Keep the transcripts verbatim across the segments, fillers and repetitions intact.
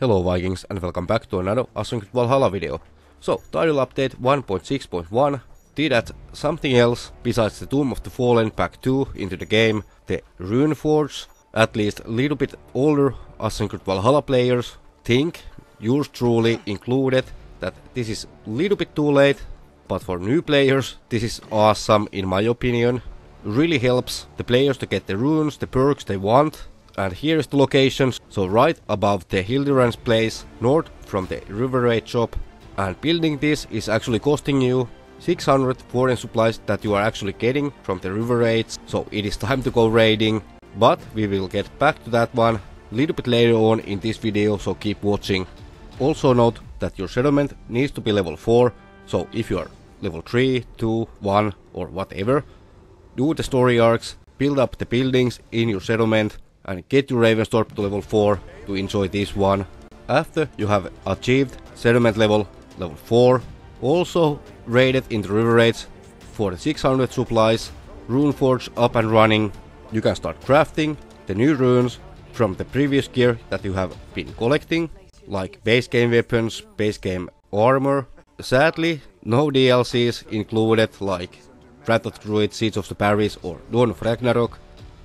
Hello Vikings and welcome back to another Awesome Valhalla video. So, title update one point six point one did add something else besides the Tomb of the Fallen pack two into the game, the Rune Forge. At least a little bit older Awesome Valhalla players think, yours truly included, that this is a little bit too late, but for new players this is awesome in my opinion. Really helps the players to get the runes, the perks they want. And here is the locations, so right above the Hildiran's place, north from the River Raid shop. And building this is actually costing you six hundred foreign supplies that you are actually getting from the River Raids, so it is time to go raiding. But we will get back to that one a little bit later on in this video, so keep watching. Also note that your settlement needs to be level four, so if you are level three, two, one or whatever, do the story arcs, build up the buildings in your settlement, and get your Ravensthorpe to level four to enjoy this one. After you have achieved settlement level level four, also raided in the River Raids for the six hundred supplies, Rune Forge up and running, you can start crafting the new runes from the previous gear that you have been collecting, like base game weapons, base game armor. Sadly, no D L Cs included, like Wrath of the Druids, Siege of the Paris or Dawn of Ragnarok.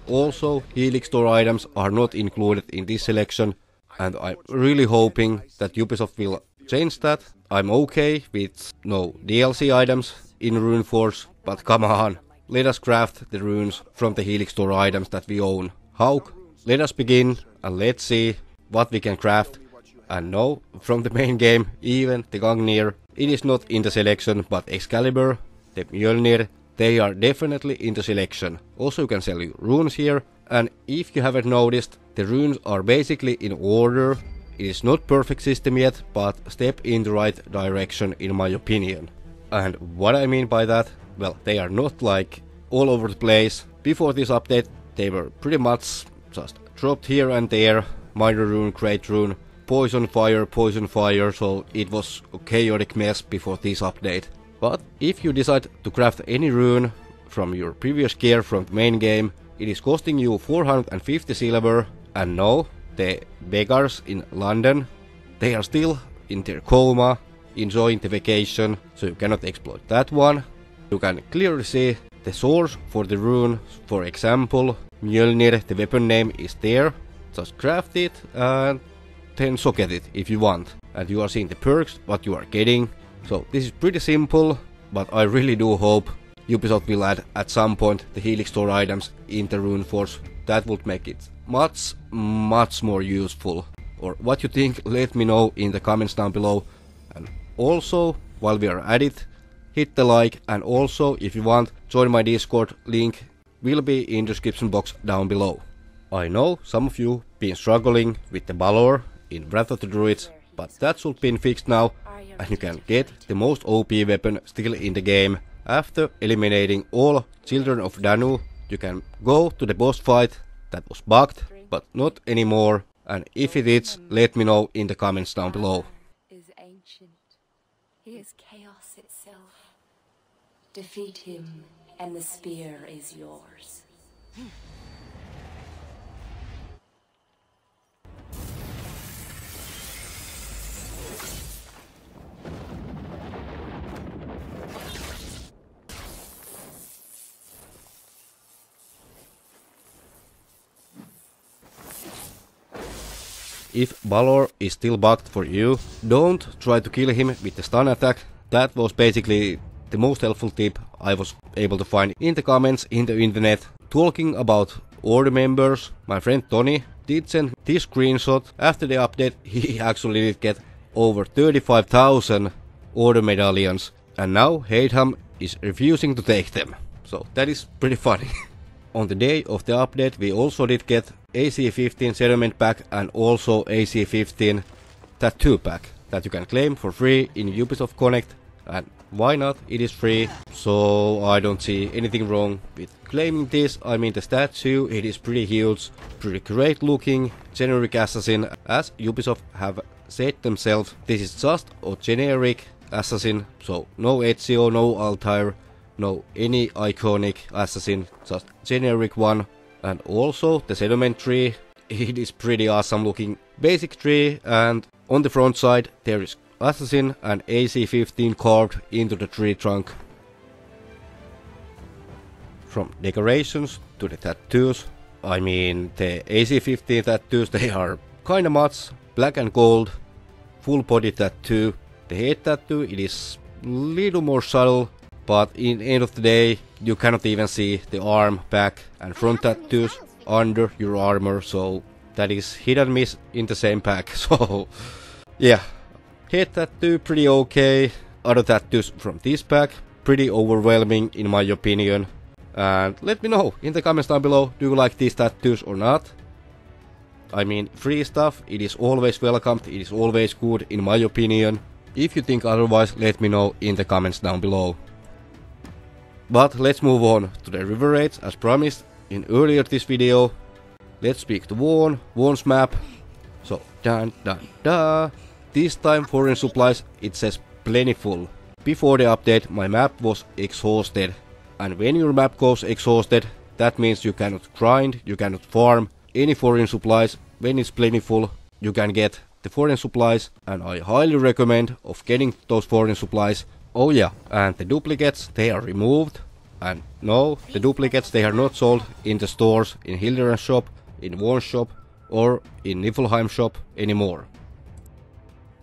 Also, Helix Store items are not included in this selection, and I'm really hoping that Ubisoft will change that. I'm okay with no D L C items in Rune Forge, but come on, let us craft the runes from the Helix Store items that we own. Hauk, let us begin and let's see what we can craft. And no, from the main game, even the Gungnir, it is not in the selection, but Excalibur, the Mjölnir, they are definitely in the selection. Also, you can sell your runes here, and if you haven't noticed, the runes are basically in order. It is not perfect system yet, but step in the right direction in my opinion. And what I mean by that, well, they are not like all over the place. Before this update, they were pretty much just dropped here and there. Minor rune, great rune, poison fire, poison fire, so it was a chaotic mess before this update. But if you decide to craft any rune from your previous gear from the main game, it is costing you four hundred fifty silver. And no, the beggars in London, they are still in their coma, enjoying the vacation, so you cannot exploit that one. You can clearly see the source for the rune, for example, Mjölnir, the weapon name is there. Just craft it and then socket it if you want. And you are seeing the perks, what you are getting. So this is pretty simple, but I really do hope Ubisoft will add at some point the Helix Store items in the Rune Forge. That would make it much, much more useful. Or what you think, let me know in the comments down below. And also, while we are at it, hit the like, and also, if you want, join my Discord, link will be in the description box down below. I know some of you been struggling with the Balor in Wrath of the Druids, but that should be fixed now, and you can get the most O P weapon still in the game. After eliminating all Children of Danu, you can go to the boss fight that was bugged, but not anymore, and if it is, let me know in the comments down below. Is ancient. He is chaos itself. Defeat him, and the spear is yours. If Balor is still bugged for you, don't try to kill him with the stun attack. That was basically the most helpful tip I was able to find in the comments in the internet. Talking about Order members, my friend Tony did send this screenshot. After the update, he actually did get over thirty-five thousand Order Medallions, and now Heidham is refusing to take them. So that is pretty funny. On the day of the update, we also did get A C fifteen settlement pack and also A C fifteen tattoo pack that you can claim for free in Ubisoft Connect, and why not, it is free, so I don't see anything wrong with claiming this. I mean, the statue, it is pretty huge, pretty great looking, generic assassin, as Ubisoft have said themselves, this is just a generic assassin, so no Ezio, no Altair, no any iconic assassin, just generic one. And also the settlement tree, it is pretty awesome looking Basic tree, and on the front side there is Assassin and A C fifteen carved into the tree trunk. From decorations to the tattoos, I mean the A C fifteen tattoos, they are kinda much, black and gold, full body tattoo. The head tattoo, it is little more subtle, but in the end of the day you cannot even see the arm, back and front tattoos under your armor, so that is hit and miss in the same pack, so yeah. Head tattoo pretty okay, other tattoos from this pack pretty overwhelming in my opinion, and let me know in the comments down below, do you like these tattoos or not? I mean, free stuff, it is always welcomed, it is always good in my opinion. If you think otherwise, let me know in the comments down below. But let's move on to the River Raids as promised in earlier this video. Let's speak to Vaughn, Vaughn's map. So, dun dun da. This time foreign supplies, it says plentiful. Before the update, my map was exhausted. And when your map goes exhausted, that means you cannot grind, you cannot farm any foreign supplies. When it's plentiful, you can get the foreign supplies, and I highly recommend of getting those foreign supplies. Oh yeah, and the duplicates, they are removed. And no, the duplicates, they are not sold in the stores, in Hildiran shop, in Vaughn's shop or in Niflheim shop anymore.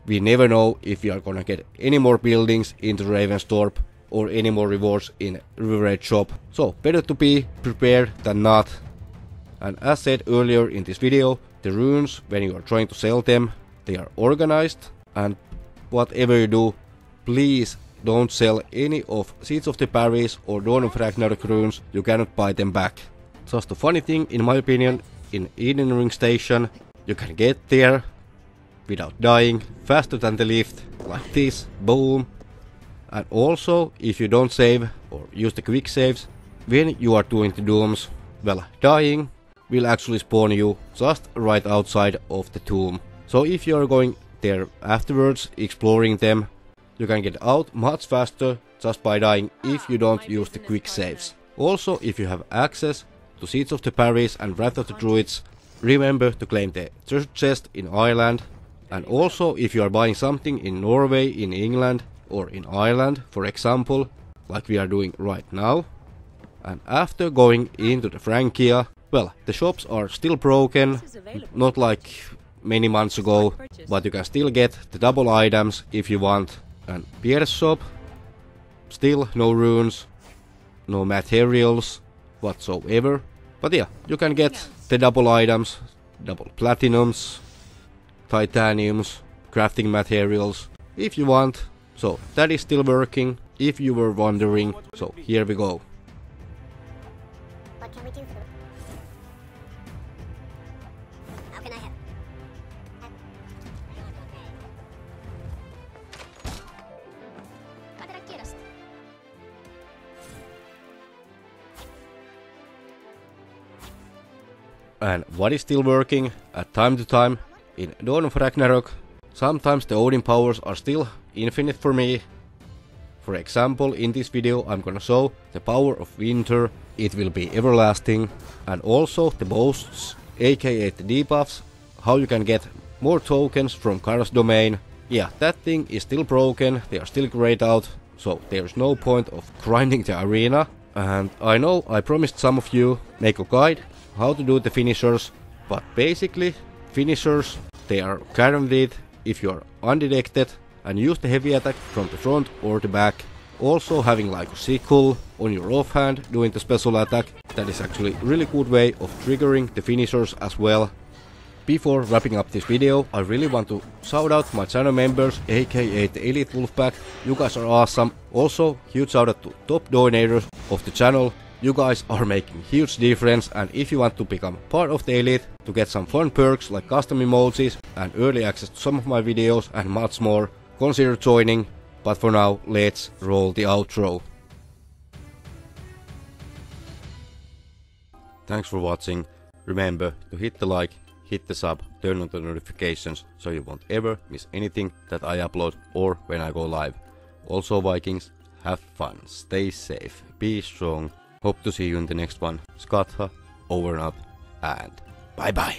We never know if we are gonna get any more buildings into Ravensthorpe or any more rewards in River Raid shop, so better to be prepared than not. And as said earlier in this video, the runes, when you are trying to sell them, they are organized, and whatever you do, please don't sell any of Siege of the Paris or Dawn of Ragnarok runes, you cannot buy them back. Just a funny thing in my opinion, in Eden Ring station, you can get there without dying, faster than the lift, like this, boom. And also, if you don't save or use the quick saves, when you are doing the dooms, well, dying will actually spawn you just right outside of the tomb. So if you are going there afterwards, exploring them, you can get out much faster just by dying if you don't use the quick saves. Also, if you have access to Siege of the Paris and Wrath of the Druids, remember to claim the treasure chest in Ireland. And also, if you are buying something in Norway, in England or in Ireland, for example, like we are doing right now. And after going into the Frankia, well, the shops are still broken, not like many months ago, but you can still get the double items if you want. And Pierre's shop, still no runes, no materials whatsoever, but yeah, you can get the double items, double platinums, titaniums, crafting materials if you want, so that is still working if you were wondering, so here we go. What can we do for And what is still working at time to time in Dawn of Ragnarok, sometimes the Odin powers are still infinite for me. For example, in this video I'm gonna show the power of winter, it will be everlasting, and also the boasts, aka the debuffs, how you can get more tokens from Kara's domain. Yeah, that thing is still broken, they are still grayed out, so there's no point of grinding the arena. And I know I promised some of you make a guide how to do the finishers, but basically finishers, they are guaranteed if you are undetected and use the heavy attack from the front or the back. Also having like a sickle on your offhand doing the special attack, that is actually really good way of triggering the finishers as well. Before wrapping up this video, I really want to shout out my channel members, aka the Elite Wolfpack, you guys are awesome. Also huge shout out to top donators of the channel, you guys are making huge difference, and if you want to become part of the Elite to get some fun perks like custom emojis and early access to some of my videos and much more, consider joining, but for now let's roll the outro. Thanks for watching, remember to hit the like, hit the sub, turn on the notifications so you won't ever miss anything that I upload or when I go live. Also Vikings, have fun, stay safe, be strong. Hope to see you in the next one. Skatha, over and out, and bye bye.